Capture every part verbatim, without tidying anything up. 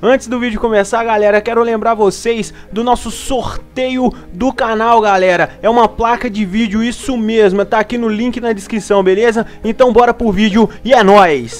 Antes do vídeo começar, galera, quero lembrar vocês do nosso sorteio do canal, galera. É uma placa de vídeo, isso mesmo, tá aqui no link na descrição, beleza? Então bora pro vídeo e é nóis!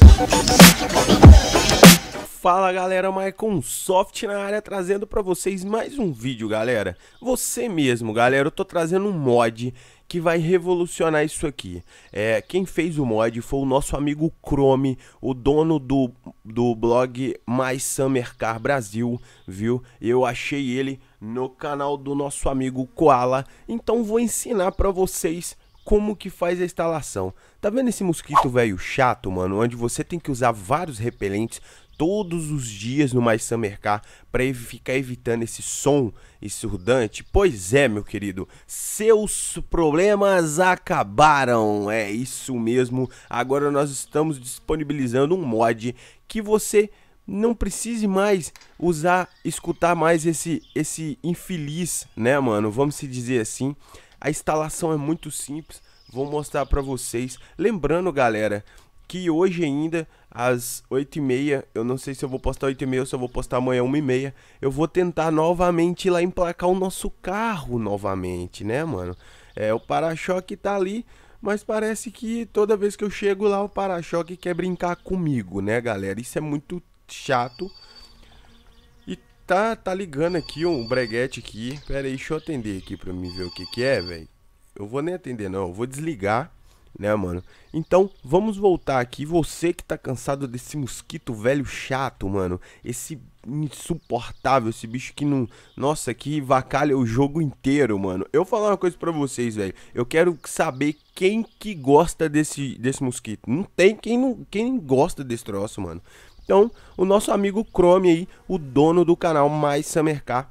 Fala galera, Microsoft na área, trazendo pra vocês mais um vídeo, galera. Você mesmo, galera, eu tô trazendo um mod que vai revolucionar isso aqui. É, quem fez o mod foi o nosso amigo Chrome, o dono do, do blog My Summer Car Brasil, viu? Eu achei ele no canal do nosso amigo Koala, então vou ensinar pra vocês como que faz a instalação. Tá vendo esse mosquito velho chato, mano? Onde você tem que usar vários repelentes todos os dias no My Summer Car para ev ficar evitando esse som ensurdante? Pois é, meu querido, seus problemas acabaram, é isso mesmo. Agora nós estamos disponibilizando um mod que você não precise mais usar, escutar mais esse, esse infeliz, né, mano? Vamos se dizer assim. A instalação é muito simples, vou mostrar para vocês. Lembrando, galera, que hoje ainda, às oito e meia, eu não sei se eu vou postar oito e meia ou se eu vou postar amanhã uma e meia, eu vou tentar novamente ir lá emplacar o nosso carro novamente, né, mano? É, o para-choque tá ali, mas parece que toda vez que eu chego lá, o para-choque quer brincar comigo, né, galera? Isso é muito chato. E tá, tá ligando aqui um breguete aqui. Pera aí, deixa eu atender aqui pra mim ver o que que é, velho. Eu vou nem atender, não. Eu vou desligar, né, mano? Então vamos voltar aqui. Você que tá cansado desse mosquito velho chato, mano, esse insuportável, esse bicho que não, nossa, que vacalha o jogo inteiro, mano. Eu vou falar uma coisa pra vocês, velho, eu quero saber quem que gosta desse, desse mosquito. Não tem quem não, quem gosta desse troço, mano. Então o nosso amigo Chrome aí, o dono do canal My Summer Car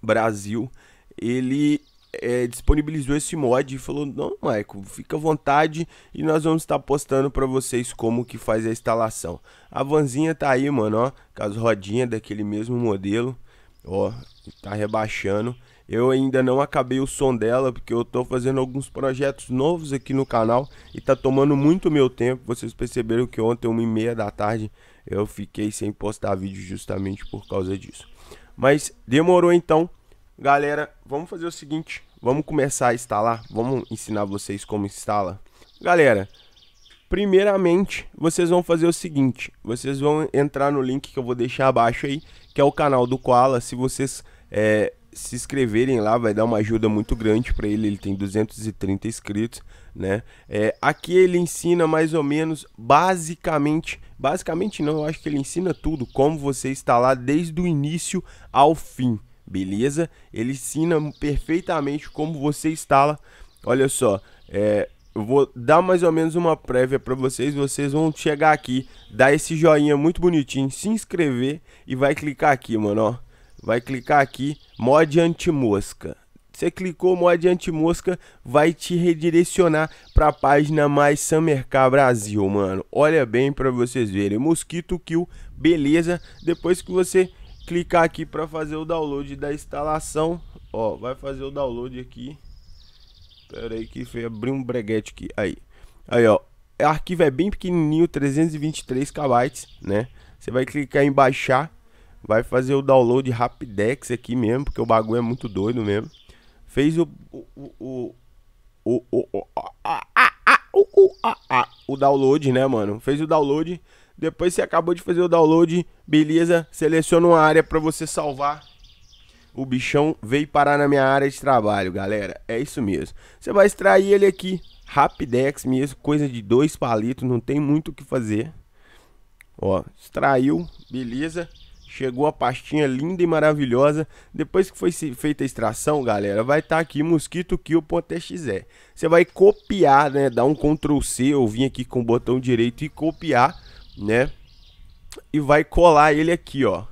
Brasil, ele É, disponibilizou esse mod e falou: não, Maico, fica à vontade e nós vamos estar postando pra vocês como que faz a instalação. A vanzinha tá aí, mano, ó, com as rodinhas daquele mesmo modelo, ó, tá rebaixando. Eu ainda não acabei o som dela porque eu tô fazendo alguns projetos novos aqui no canal e tá tomando muito meu tempo. Vocês perceberam que ontem, uma e meia da tarde, eu fiquei sem postar vídeo justamente por causa disso. Mas demorou então. Galera, vamos fazer o seguinte, vamos começar a instalar, vamos ensinar vocês como instala. Galera, primeiramente, vocês vão fazer o seguinte, vocês vão entrar no link que eu vou deixar abaixo aí, que é o canal do Koala. Se vocês é, se inscreverem lá, vai dar uma ajuda muito grande para ele, ele tem duzentos e trinta inscritos, né? É, aqui ele ensina mais ou menos, basicamente, basicamente não, eu acho que ele ensina tudo, como você instalar desde o início ao fim. Beleza? Ele ensina perfeitamente como você instala. Olha só, é, eu vou dar mais ou menos uma prévia para vocês. Vocês vão chegar aqui, dar esse joinha muito bonitinho, se inscrever e vai clicar aqui, mano, ó. Vai clicar aqui, mod anti-mosca. Você clicou mod anti-mosca, vai te redirecionar para a página My Summer Car Brasil, mano. Olha bem para vocês verem, mosquito kill, beleza? Depois que você clicar aqui para fazer o download da instalação, ó, vai fazer o download aqui. Pera aí que foi abrir um breguete aqui. Aí, aí ó, o arquivo é bem pequenininho, trezentos e vinte e três kilobytes, né? Você vai clicar em baixar, vai fazer o download rapidex aqui mesmo, porque o bagulho é muito doido mesmo. Fez o o o o o o o download, né, mano? Fez o download. Depois você acabou de fazer o download, beleza? Seleciona uma área para você salvar. O bichão veio parar na minha área de trabalho, galera. É isso mesmo. Você vai extrair ele aqui, rapidex mesmo, coisa de dois palitos, não tem muito o que fazer. Ó, extraiu, beleza? Chegou a pastinha linda e maravilhosa. Depois que foi feita a extração, galera, vai estar tá aqui mosquito kill.exe. Você vai copiar, né? Dar um control C, eu vim aqui com o botão direito e copiar, né? E vai colar ele aqui, ó.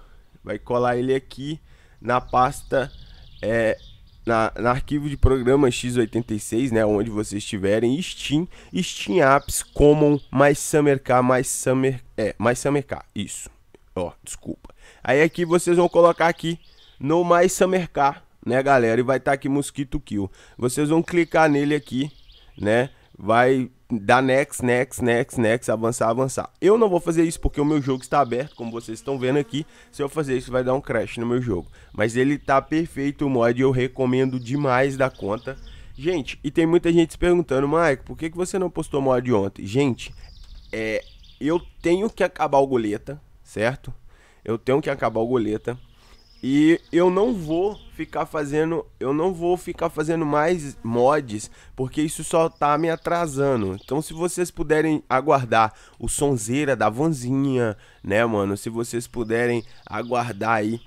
Vai colar ele aqui na pasta, é, na, na arquivo de programa x oitenta e seis, né? Onde vocês estiverem, Steam, Steam Apps, Common, My Summer Car, My Summer, é, My Summer Car, isso. Ó, desculpa. Aí aqui vocês vão colocar aqui no My Summer Car, né, galera? E vai estar tá aqui mosquito kill. Vocês vão clicar nele aqui, né? Vai dar next, next, next, next, avançar, avançar. Eu não vou fazer isso porque o meu jogo está aberto, como vocês estão vendo aqui. Se eu fazer isso vai dar um crash no meu jogo, mas ele tá perfeito o mod, eu recomendo demais da conta. Gente, e tem muita gente se perguntando, Maico, por que, que você não postou mod ontem? Gente, é, eu tenho que acabar o goleta, certo? Eu tenho que acabar o goleta. E eu não vou ficar fazendo, eu não vou ficar fazendo mais mods, porque isso só tá me atrasando. Então se vocês puderem aguardar o sonzeira da vanzinha, né, mano? Se vocês puderem aguardar aí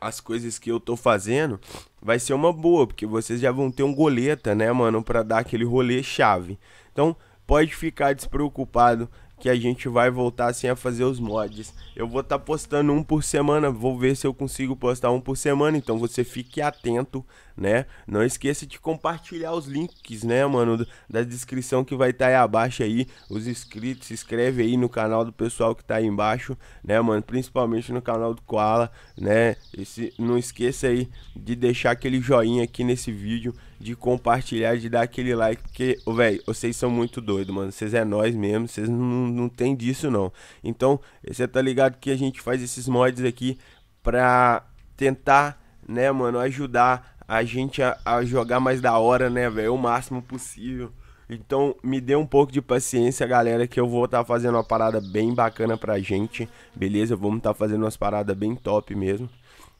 as coisas que eu tô fazendo, vai ser uma boa, porque vocês já vão ter um goleta, né, mano, pra dar aquele rolê chave. Então pode ficar despreocupado que a gente vai voltar assim a fazer os mods. Eu vou estar tá postando um por semana, vou ver se eu consigo postar um por semana, então você fique atento, né? Não esqueça de compartilhar os links, né, mano, da descrição que vai estar tá aí abaixo aí, os inscritos, se inscreve aí no canal do pessoal que tá aí embaixo, né, mano, principalmente no canal do Koala, né? Esse, não esqueça aí de deixar aquele joinha aqui nesse vídeo, de compartilhar, de dar aquele like, porque, velho, vocês são muito doidos, mano, vocês é nós mesmo, vocês não não tem disso não. Então você tá ligado que a gente faz esses mods aqui pra tentar, né, mano, ajudar a gente a, a jogar mais da hora, né, velho, o máximo possível. Então me dê um pouco de paciência, galera, que eu vou tá fazendo uma parada bem bacana pra gente, beleza? Vamos tá fazendo umas paradas bem top mesmo.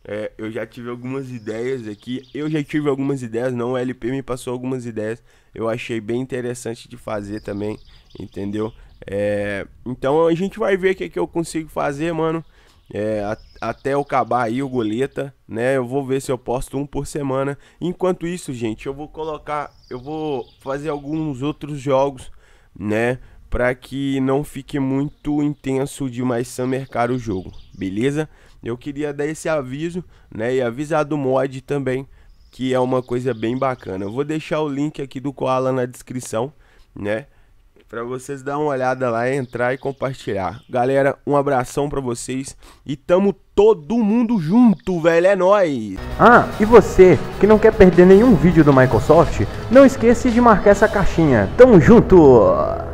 É, eu já tive algumas ideias aqui, eu já tive algumas ideias, não, o L P me passou algumas ideias, eu achei bem interessante de fazer também, entendeu? É, então a gente vai ver o que, é que eu consigo fazer, mano, é, a, até eu acabar aí o goleta, né? Eu vou ver se eu posto um por semana. Enquanto isso, gente, eu vou colocar, eu vou fazer alguns outros jogos, né, pra que não fique muito intenso de My Summer Car o jogo, beleza? Eu queria dar esse aviso, né, e avisar do mod também, que é uma coisa bem bacana. Eu vou deixar o link aqui do Koala na descrição, né, pra vocês dar uma olhada lá, entrar e compartilhar. Galera, um abração pra vocês e tamo todo mundo junto, velho, é nóis! Ah, e você que não quer perder nenhum vídeo do Microsoft, não esquece de marcar essa caixinha. Tamo junto!